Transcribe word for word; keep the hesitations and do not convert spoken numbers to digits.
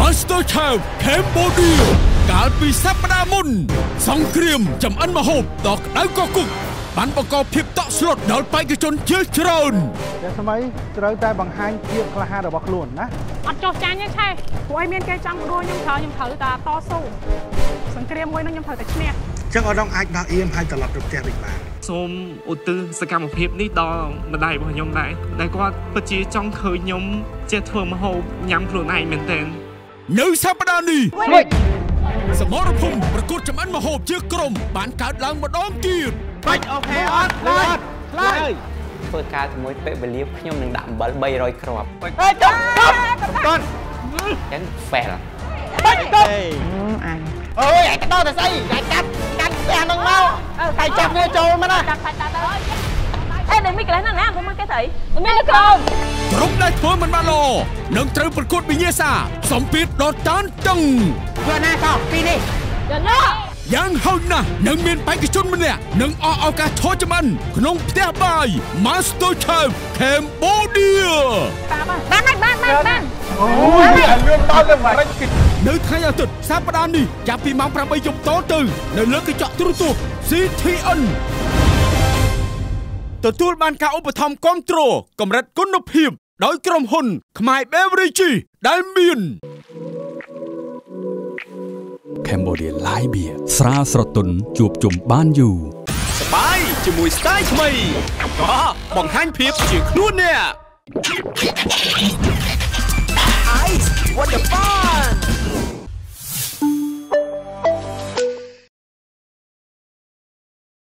MasterChef Cambodia การปีสัปดาห์มุนสองเครียมจำอันมาหอบตอกแล้วก็กุกมันประกอบเพียบต่อสลดเดินไปกันจนเชื่อเชิญแต่สมัยเราได้บางไฮเพียบคลาฮาดอกบักหลวนนะอัดจบจานยังใช่ไอเมียนแกจังกูด้วยยังเถายังเถาตาต่อสู้สังเกตมวยนั่งยังเถาแต่เชี่ยจังอดองไอดาวเอียมไฮตลอดจบแจกอีกมาส้มอุตุสกัมเพียบนี่ดอมาได้บ่ยมได้ได้ก็ปัจจัยจังเคยยมเจ้าเถื่อนมาหอบย้ำกลัวในเหมือนเต้นเนื้อสัปดาห์นี้สมรภูมิประกวดจำอันมาหอบเชือกกลมบ้านการล้างมาดองกีดไปโอเคออดไล่ไล่เปิดการสมมติเป๊ะไปเลี้ยบขยมหนึ่งดำบอลใบรอยกรอบไปจบจบจบยันแฝดไปจบเอ้ยไอ้กระโดดแต่ใส่ไอ้กัดกัดแฝดน้องเมาไอ้จับเนี่ยโจมมันนะไอ้เด็กไม่เกล้าหน้าหน้าผมมันแค่ไหนมันไม่ได้กลมกลุ่มได้เพิ่มมันมาโลหนึ่งเติมประกวดปีเยซ่าสมปีโดดจานจังเพื่อนหน้าสอบปีนี้เดี๋ยวนะยังเฮาหนะหนึ่งเมียนไปกระชุนมันเนี่ยหนึ่งออกเอากาโชจมันขนมเตี้ยบาย MasterChef Cambodia บ้านบ้านบ้านบ้านโอ้ยเรื่องต้อนรับอะไรกินในไทยอาทิตย์สัปดาห์นี้จะปีมังพระใบยมโตตึงในเลือกกระจกทุกตัว ซี ที เอ็น ตัวทูลบานการอุปถัมภ์กองโตรกำลังก้นนบพิมโดยกรมหุ่นขมายเบเวอร์จีได้เมียนCambodia ไลเบียสราสรตุนจูบจุ่มบ้านอยู่สบายจมูกสไตล์ใหม่ก็บังคับพิบจีกนู่นเนี่ยไอซ์ what the fun